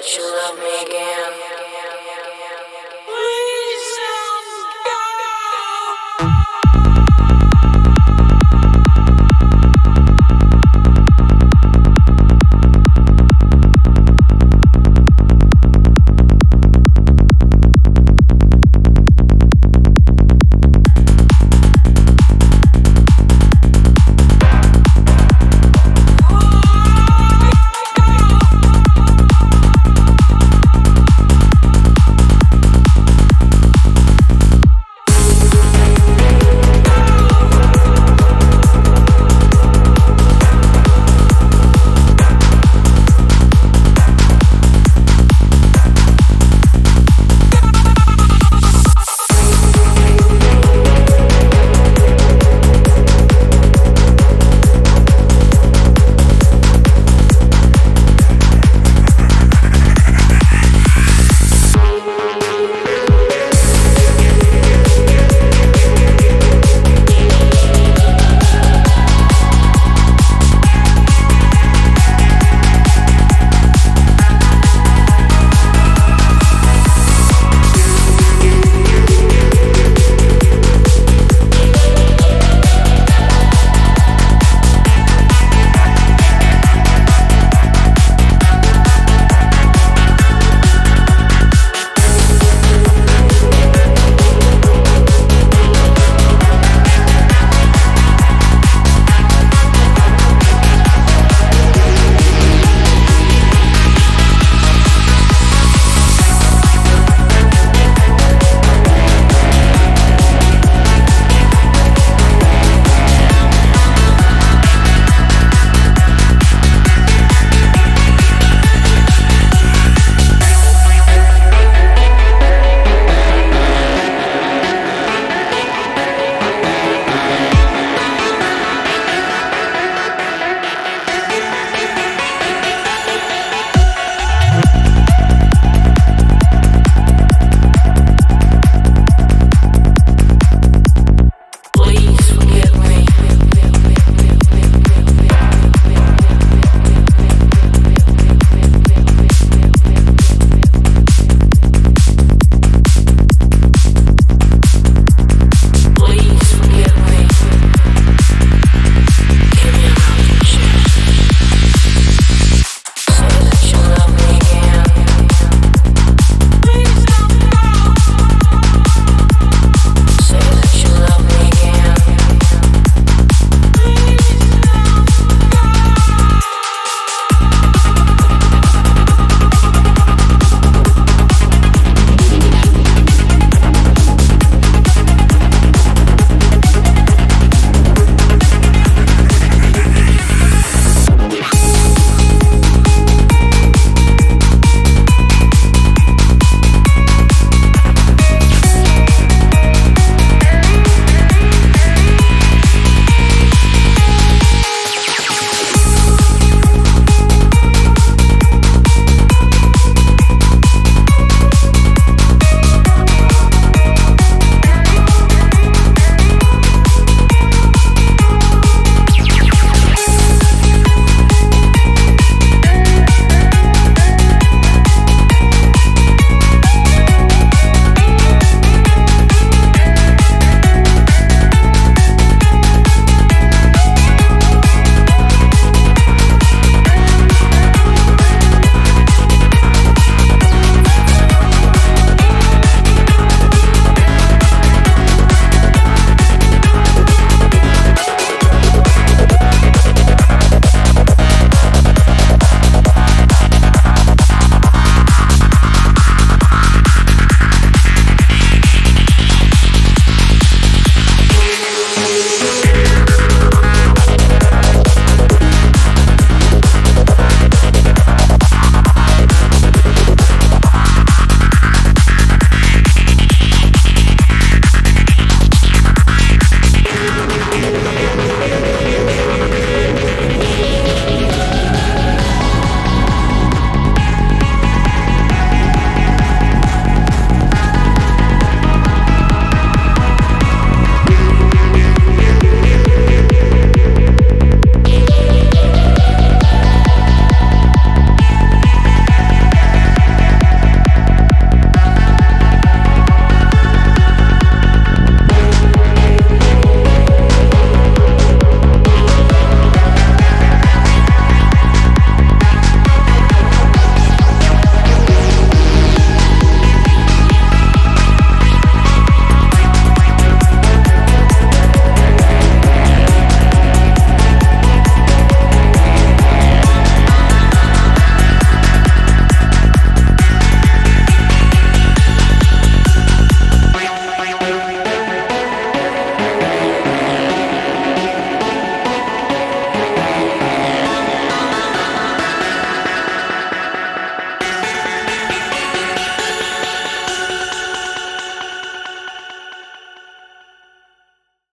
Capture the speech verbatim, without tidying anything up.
that you love me again.